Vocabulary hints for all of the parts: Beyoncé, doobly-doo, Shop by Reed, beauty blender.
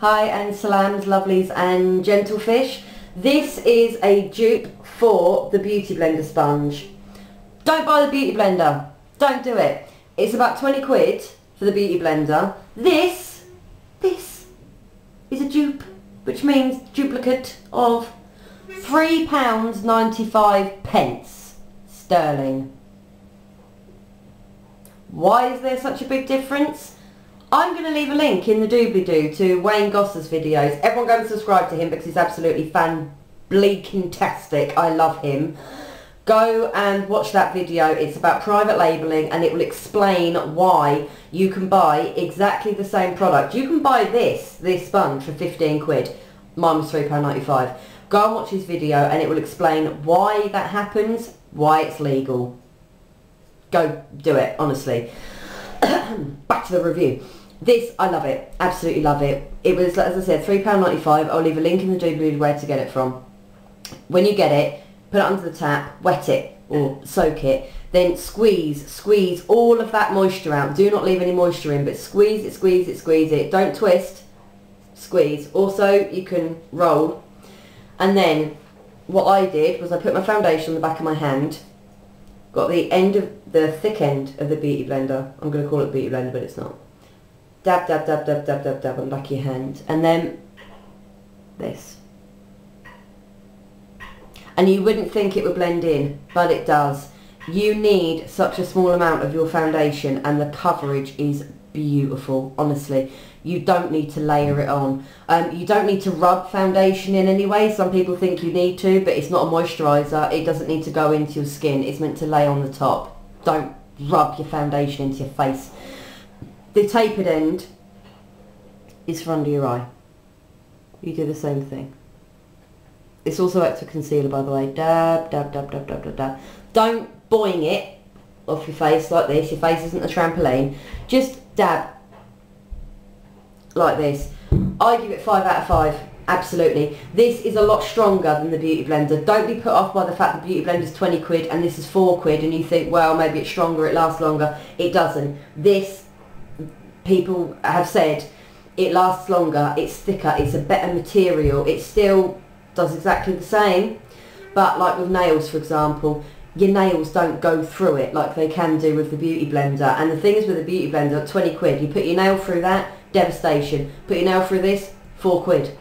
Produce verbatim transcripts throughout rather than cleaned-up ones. Hi and salams, lovelies and gentlefish. This is a dupe for the beauty blender sponge. Don't buy the beauty blender. Don't do it. It's about twenty quid for the beauty blender. This, this is a dupe, which means duplicate of three pounds ninety-five sterling. Why is there such a big difference? I'm going to leave a link in the doobly-doo to Wayne Goss's videos. Everyone go and subscribe to him because he's absolutely fan-bleaking-tastic. I love him. Go and watch that video. It's about private labelling and it will explain why you can buy exactly the same product. You can buy this, this sponge, for fifteen quid. Mine was three pounds ninety-five. Go and watch his video and it will explain why that happens, why it's legal. Go do it, honestly. Back to the review. This, I love it. Absolutely love it. It was, as I said, three pounds ninety-five. I'll leave a link in the doobly-doo where to get it from. When you get it, put it under the tap, wet it or soak it, then squeeze, squeeze all of that moisture out. Do not leave any moisture in, but squeeze it, squeeze it, squeeze it. Don't twist. Squeeze. Also, you can roll. And then what I did was I put my foundation on the back of my hand, got the end of the thick end of the beauty blender. I'm going to call it beauty blender, but it's not. Dab, dab, dab, dab, dab, dab, dab on the back of your hand. And then this. And you wouldn't think it would blend in, but it does. You need such a small amount of your foundation and the coverage is beautiful, honestly. You don't need to layer it on. Um, you don't need to rub foundation in anyway. Some people think you need to, but it's not a moisturiser. It doesn't need to go into your skin. It's meant to lay on the top. Don't rub your foundation into your face. The tapered end is for under your eye. You do the same thing. It's also extra concealer, by the way. Dab, dab, dab, dab, dab, dab, dab. Don't boing it off your face like this. Your face isn't a trampoline. Just dab like this. I give it five out of five. Absolutely. This is a lot stronger than the beauty blender. Don't be put off by the fact the beauty blender is twenty quid and this is four quid and you think, well, maybe it's stronger, it lasts longer. It doesn't. This, people have said, it lasts longer, it's thicker, it's a better material. It still does exactly the same, but like with nails, for example, your nails don't go through it like they can do with the beauty blender. And the thing is with the beauty blender, twenty quid, you put your nail through that, devastation. Put your nail through this, four quid.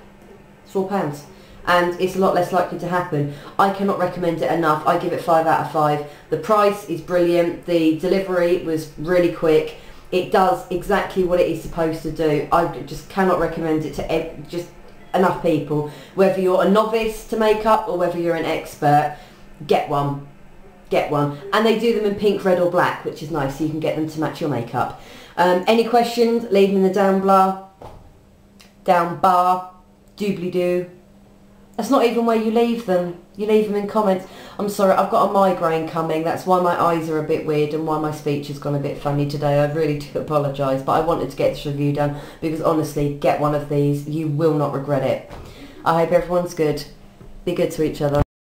four pounds, and it's a lot less likely to happen. I cannot recommend it enough. I give it five out of five. The price is brilliant. The delivery was really quick. It does exactly what it is supposed to do. I just cannot recommend it to just enough people. Whether you're a novice to makeup or whether you're an expert, get one. Get one. And they do them in pink, red or black, which is nice, so you can get them to match your makeup. Um, any questions, leave them in the down bar. Down bar. Doobly-doo. That's not even where you leave them. You leave them in comments. I'm sorry, I've got a migraine coming. That's why my eyes are a bit weird and why my speech has gone a bit funny today. I really do apologise, but I wanted to get this review done because honestly, get one of these. You will not regret it. I hope everyone's good. Be good to each other.